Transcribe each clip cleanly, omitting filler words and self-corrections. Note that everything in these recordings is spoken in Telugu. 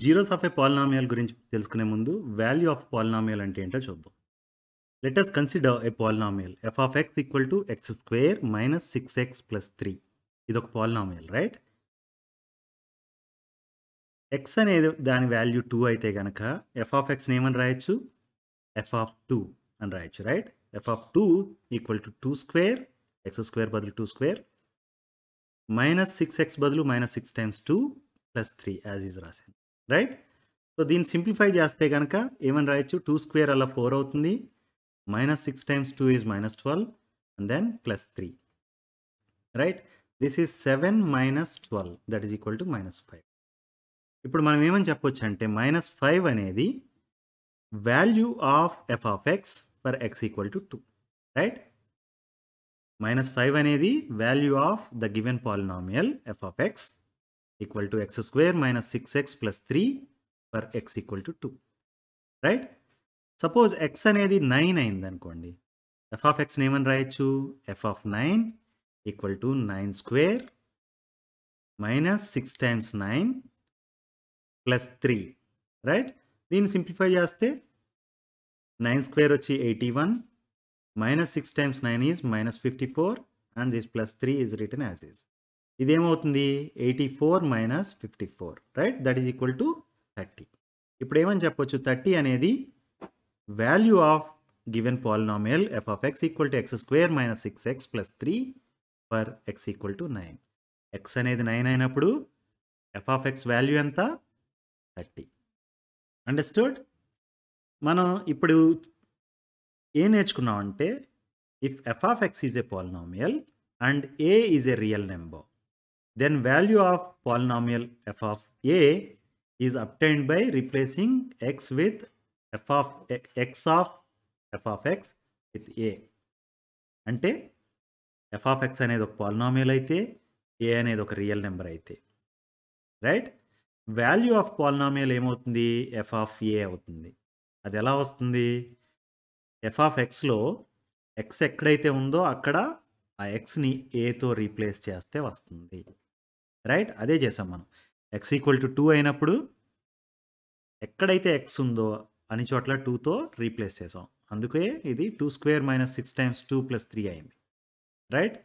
జీరోస్ ఆఫ్ ఏ పాలినామియల్ గురించి తెలుసుకునే ముందు వాల్యూ ఆఫ్ పాలినామియల్ అంటే ఏంటో చూద్దాం. Let us consider a polynomial f of x equal to x square minus 6x + 3. ఇది ఒక పాలినామియల్, రైట్? ఎక్స్ అనేది దాని వాల్యూ 2 అయితే కనుక ఎఫ్ ఆఫ్ ఎక్స్ని ఏమని రాయొచ్చు? f(2) అని రాయొచ్చు, right? f(2) equal to 2 square, x square బదులు 2 స్క్వేర్, మైనస్ 6x బదులు మైనస్ 6 × 2 + 3 యాజ్ ఈజ్ రాశాను, రైట్? సో దీన్ని సింప్లిఫై చేస్తే కనుక ఏమని రాయొచ్చు? 2 స్క్వేర్ అలా 4 అవుతుంది, minus 6 × 2 is minus 12 and then +3, right? This is 7 - 12, that is equal to -5. ఇప్పుడు మనం ఏమని చెప్పొచ్చు అంటే -5 అనేది value of f of x for x = 2, right? -5 అనేది value of the given polynomial f of x equal to x² - 6x + 3 for x = 2, right? Suppose x అనేది 9 అయింది అనుకోండి, ఎఫ్ ఆఫ్ ఎక్స్ని ఏమని రాయొచ్చు? f(9) = 9² minus 6 × 9 + 3, right? దీన్ని సింప్లిఫై చేస్తే 9² వచ్చి 81, minus 6 × 9 is minus 54 and this +3 is written as is. ఇదేమవుతుంది? 84 - 54, right? That is equal to 30. ఇప్పుడు ఏమని చెప్పొచ్చు? 30 అనేది value of given polynomial f of x equal to x² - 6x + 3 for x = 9. X అనేది 9 అయినప్పుడు ఎఫ్ ఆఫ్ ఎక్స్ వాల్యూ ఎంత? 30. అండర్స్టూడ్? మనం ఇప్పుడు ఏం నేర్చుకున్నాం అంటే if f of x is a polynomial and a is a real number, then value of polynomial f of a is obtained by replacing x with f of x with a. అంటే f of x అనేది ఒక పాలినామియల్ అయితే, a అనేది ఒక రియల్ నెంబర్ అయితే, రైట్? వాల్యూ ఆఫ్ పాలినామియల్ ఏమవుతుంది? f of a అవుతుంది. అది ఎలా వస్తుంది? f of xలో x ఎక్కడైతే ఉందో అక్కడ ఆ ఎక్స్ని ఏతో రీప్లేస్ చేస్తే వస్తుంది, రైట్? అదే చేసాం మనం. x = 2 అయినప్పుడు ఎక్కడైతే ఎక్స్ ఉందో అని చోట్ల 2తో రీప్లేస్ చేసాం, అందుకే ఇది 2² - 6 × 2 + 3 అయింది, రైట్?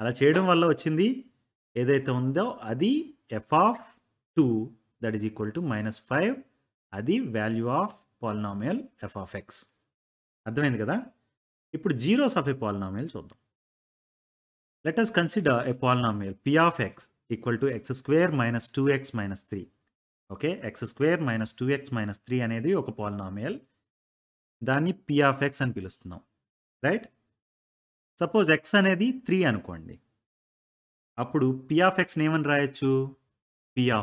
అలా చేయడం వల్ల వచ్చింది ఏదైతే ఉందో అది f(2), that is equal to -5. అది value of polynomial f of x. అర్థమైంది కదా? ఇప్పుడు జీరోస్ ఆఫ్ ఏ పాలినామియల్ చూద్దాం. Let us consider a polynomial p(x = x² - 2x - 3). Okay, x² - 2x - 3 అనేది ఒక పాలినామియల్, దాన్ని p(x) అని పిలుస్తున్నాం, రైట్? సపోజ్ x అనేది 3 అనుకోండి, అప్పుడు p(x)ని ఏమని రాయొచ్చు? p(3)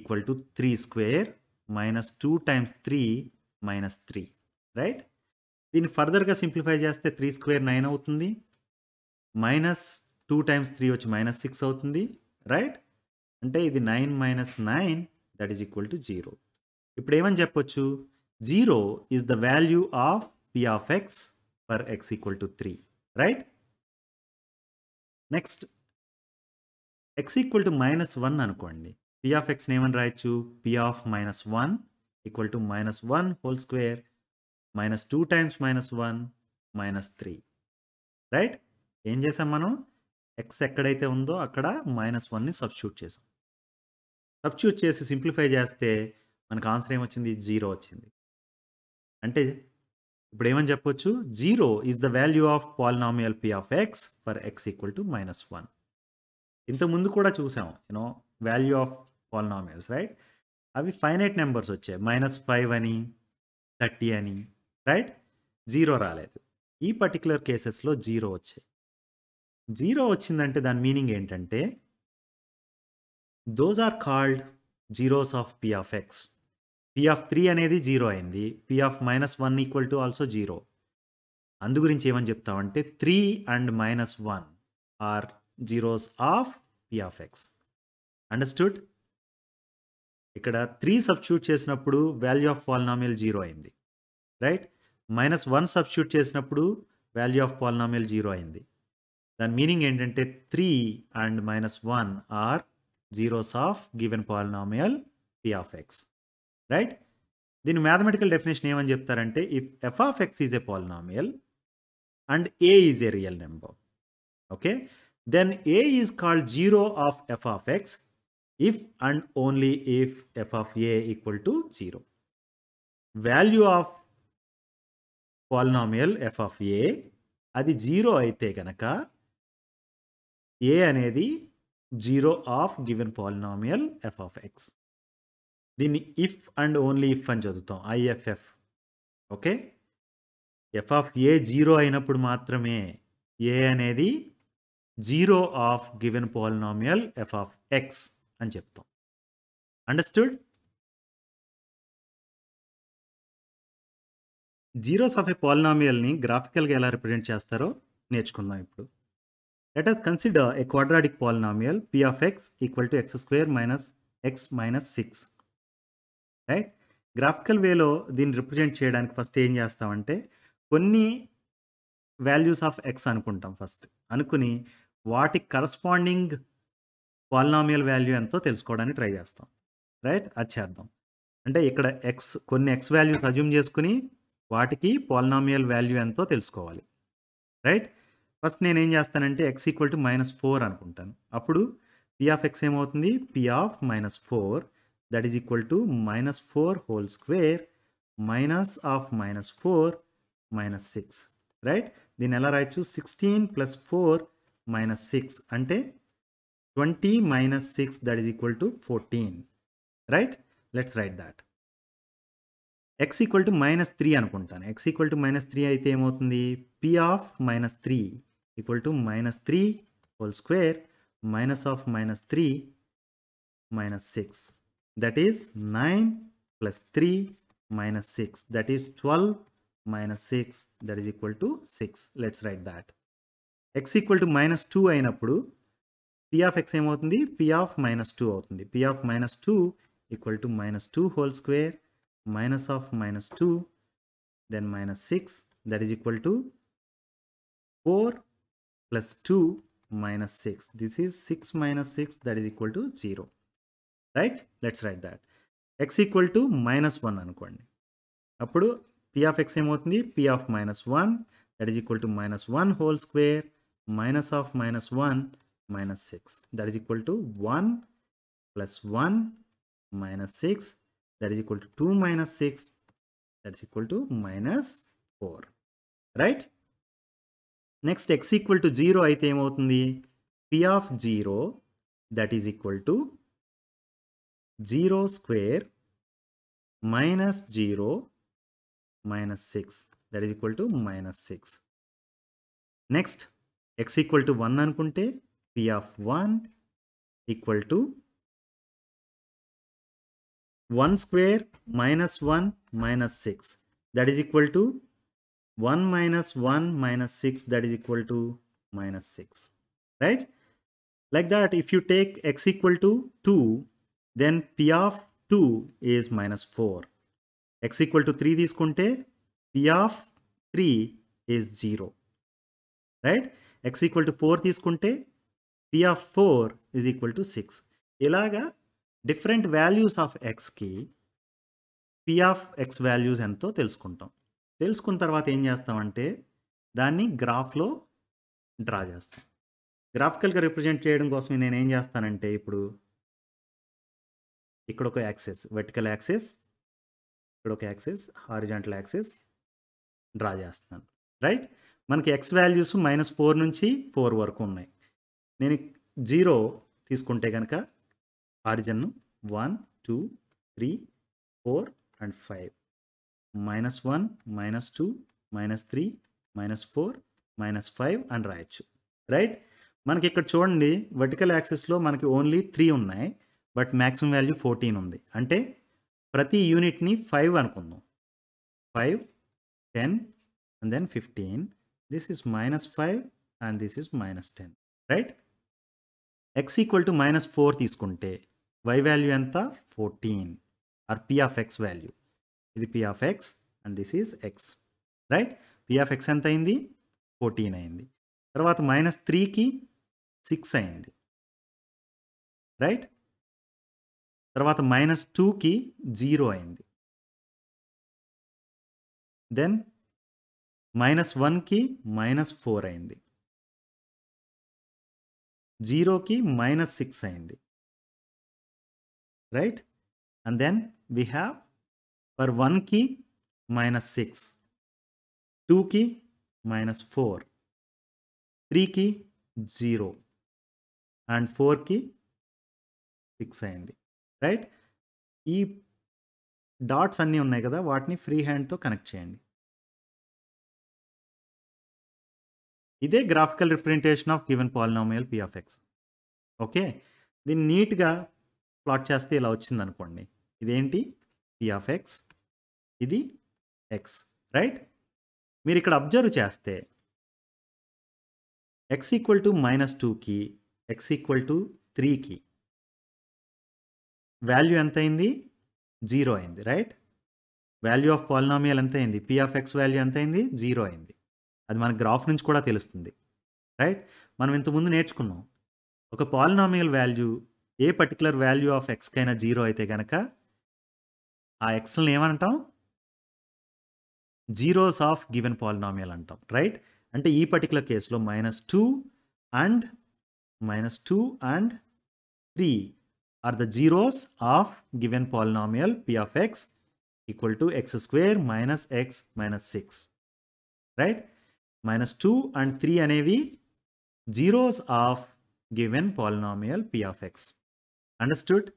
= 3² - 2 × 3 - 3, right? దీన్ని ఫర్దర్గా సింప్లిఫై చేస్తే 3² 9 అవుతుంది, మైనస్ 2 × 3 వచ్చి -6 అవుతుంది, రైట్? అంటే ఇది 9 - 9, దట్ ఈజ్ ఈక్వల్ టు 0. ఇప్పుడు ఏమని చెప్పొచ్చు? 0 is the value of p(x) for x = 3, right? Next x = -1 అనుకోండి, p(x)ని ఏమని రాయొచ్చు? p(-1) = -1² - 2 × -1 - 3, right? ఏం చేసాం మనం? ఎక్స్ ఎక్కడైతే ఉందో అక్కడ -1ని సబ్స్టిట్యూట్ చేసాం. సబ్స్టిట్యూట్ చేసి సింప్లిఫై చేస్తే మనకు ఆన్సర్ ఏమొచ్చింది? 0 వచ్చింది. అంటే ఇప్పుడు ఏమని చెప్పొచ్చు? 0 is the value of polynomial p(x) for x = -1. ఇంతకుముందు కూడా చూసాం, you know, value of polynomials, right? అవి ఫైనైట్ నెంబర్స్ వచ్చాయి, -5 అని, 30 అని, రైట్? 0 రాలేదు. ఈ పర్టికులర్ కేసెస్లో 0 వచ్చాయి. 0 వచ్చిందంటే దాని మీనింగ్ ఏంటంటే those are called zeros of p(x). p(3) అనేది 0 అయింది, p(-1) ఆల్సో 0. అందు గురించి ఏమని చెప్తామంటే 3 and -1 are zeros of p(x). Understood? ఇక్కడ 3 సబ్స్టిట్యూట్ చేసినప్పుడు వాల్యూ ఆఫ్ పాలినామియల్ 0 అయింది, రైట్? -1 సబ్స్టిట్యూట్ చేసినప్పుడు వాల్యూ ఆఫ్ పాలినామియల్ 0 అయింది. దాని మీనింగ్ ఏంటంటే 3 and -1 are zeros of given polynomial p of x, right? Then mathematical definition em ani cheptarante, if f of x is a polynomial and a is a real number, okay, then a is called 0 of f of x if and only if f of a equal to 0. Value of polynomial f of a అది 0 అయితే కనుక a అనేది 0 of given polynomial f of x. దీన్ని if అండ్ ఓన్లీ if అని చదువుతాం, IFF. Okay, f of a 0 అయినప్పుడు మాత్రమే a అనేది 0 of given polynomial f of x అని చెప్తాం. అండర్స్టూడ్? జీరోస్ ఆఫ్ ఏ పాలినామియల్ని గ్రాఫికల్గా ఎలా రిప్రజెంట్ చేస్తారో నేర్చుకుందాం ఇప్పుడు. Let us consider a quadratic polynomial p of x equal to x square minus x minus 6, right? Graphical వేలో దీన్ని రిప్రజెంట్ చేయడానికి ఫస్ట్ ఏం చేస్తామంటే, కొన్ని వాల్యూస్ ఆఫ్ ఎక్స్ అనుకుంటాం ఫస్ట్, అనుకుని వాటి కరస్పాండింగ్ పాలినామియల్ వాల్యూ ఎంతో తెలుసుకోవడానికి ట్రై చేస్తాం, రైట్? అది చేద్దాం. అంటే ఇక్కడ ఎక్స్, కొన్ని ఎక్స్ వాల్యూస్ అజ్యూమ్ చేసుకుని వాటికి పాలినామియల్ వాల్యూ ఎంతో తెలుసుకోవాలి, రైట్? ఫస్ట్ నేనేం చేస్తానంటే ఎక్స్ ఈక్వల్ టు -4 అనుకుంటాను. అప్పుడు పి ఆఫ్ ఎక్స్ ఏమవుతుంది, p of -4 that is equal to -4 whole square minus of -4 -6, right? దీన్ని ఎలా రాయచ్చు, 16 + 4 - 6 అంటే 20 - 6 that is equal to 14, right? Let's write that. x equal to -3 అనుకుంటాను. x ఈక్వల్ టు -3 అయితే ఏమవుతుంది, p of -3 equal to -3 whole square minus of -3 -6 that is 9 + 3 - 6 that is 12 - 6 that is equal to 6. Let's write that. x equal to -2 అయినప్పుడు p ఆఫ్ x ఏమవుతుంది, p ఆఫ్ -2 అవుతుంది. p of -2 equal to -2 whole square minus of -2 then -6 that is equal to 4 + 2 - 6 this is 6 - 6 that is equal to 0, right? Let's write that. x equal to -1 అనుకోండి. అప్పుడు p of x ఏమవుతుంది, p of -1 that is equal to -1 whole square minus of -1 -6 that is equal to 1 + 1 -6 that is equal to 2 - 6 that is equal to -4, right? Next x equal to 0 అయితే ఏమవుతుంది, p of 0 that is equal to 0² - 0 - 6 that is equal to -6. Next x equal to 1 అనుకుంటే p of 1 equal to 1² - 1 - 6 that is equal to 1 - 1 - 6 that is equal to -6, right? Like that, if you take x equal to 2, then p of 2 is -4. x equal to 3 తీసుకుంటే p of 3 is 0, right? x equal to 4 తీసుకుంటే p of 4 is equal to 6. ఇలాగా డిఫరెంట్ వాల్యూస్ ఆఫ్ ఎక్స్కి పి ఆఫ్ ఎక్స్ వాల్యూస్ ఎంతో తెలుసుకుంటాం. తెలుసుకున్న తర్వాత ఏం చేస్తామంటే దాన్ని గ్రాఫ్లో డ్రా చేస్తాం. గ్రాఫికల్గా రిప్రజెంట్ చేయడం కోసం నేనేం చేస్తానంటే, ఇప్పుడు ఇక్కడ ఒక యాక్సెస్, వర్టికల్ యాక్సెస్, ఇక్కడ ఒక యాక్సెస్, హారిజాంటల్ యాక్సెస్ డ్రా చేస్తాను, రైట్? మనకి ఎక్స్ వాల్యూస్ -4 నుంచి 4 వరకు ఉన్నాయి. నేను 0 తీసుకుంటే కనుక ఆరిజన్ 1, 2, 3, 4 and 5 -1 - 2 - 3 - 4 - 5 అని రాయొచ్చు, రైట్? మనకి ఇక్కడ చూడండి వర్టికల్ యాక్సిస్లో మనకి ఓన్లీ 3 ఉన్నాయి, బట్ మ్యాక్సిమం వాల్యూ 14 ఉంది. అంటే ప్రతి యూనిట్ని 5 అనుకుందాం, 5, 10 and then 15. This is -5 and this is -10, right? x equal to -4 తీసుకుంటే y వాల్యూ ఎంత, 14 or p of x value. ఇది p of x and this is x, right? p of x ఎంత అయింది, 14 అయింది. తర్వాత -3కి 6 అయింది, రైట్? తర్వాత -2కి 0 అయింది. దెన్ -1కి -4 అయింది. 0కి -6 అయింది. Right? And then we have for 1కి -6, 2కి -4, 3కి 0 and 4కి 6 అయింది. రైట్, ఈ డాట్స్ అన్నీ ఉన్నాయి కదా, వాటిని ఫ్రీ హ్యాండ్తో కనెక్ట్ చేయండి. ఇదే graphical representation of given polynomial p of x. Okay, దీన్ని నీట్గా ప్లాట్ చేస్తే ఇలా వచ్చింది అనుకోండి. ఇదేంటి? పి ఆఫ్ ఎక్స్, ఇది ఎక్స్. రైట్, మీరు ఇక్కడ అబ్జర్వ్ చేస్తే ఎక్స్ ఈక్వల్ టు -2కి, ఎక్స్ ఈక్వల్ టు 3కి వాల్యూ ఎంత అయింది? 0 అయింది. రైట్, వాల్యూ ఆఫ్ పాలినామియల్ ఎంత అయింది? పి ఆఫ్ ఎక్స్ వాల్యూ ఎంత అయింది? 0 అయింది. అది మన గ్రాఫ్ నుంచి కూడా తెలుస్తుంది. రైట్, మనం ఇంతకుముందు నేర్చుకున్నాం, ఒక పాలినామియల్ వాల్యూ ఏ పర్టికులర్ వాల్యూ ఆఫ్ ఎక్స్కైనా 0 అయితే కనుక ఆ ఎక్స్ని ఏమంటాం? జీరోస్ ఆఫ్ గివెన్ పాలినామియల్ అంటాం. రైట్, అంటే ఈ పర్టికులర్ కేసులో -2 and 3 are the zeros of given polynomial p of x equal to x square minus x minus 6. Right? -2 and 3 anevi zeros of given polynomial p of x. Understood?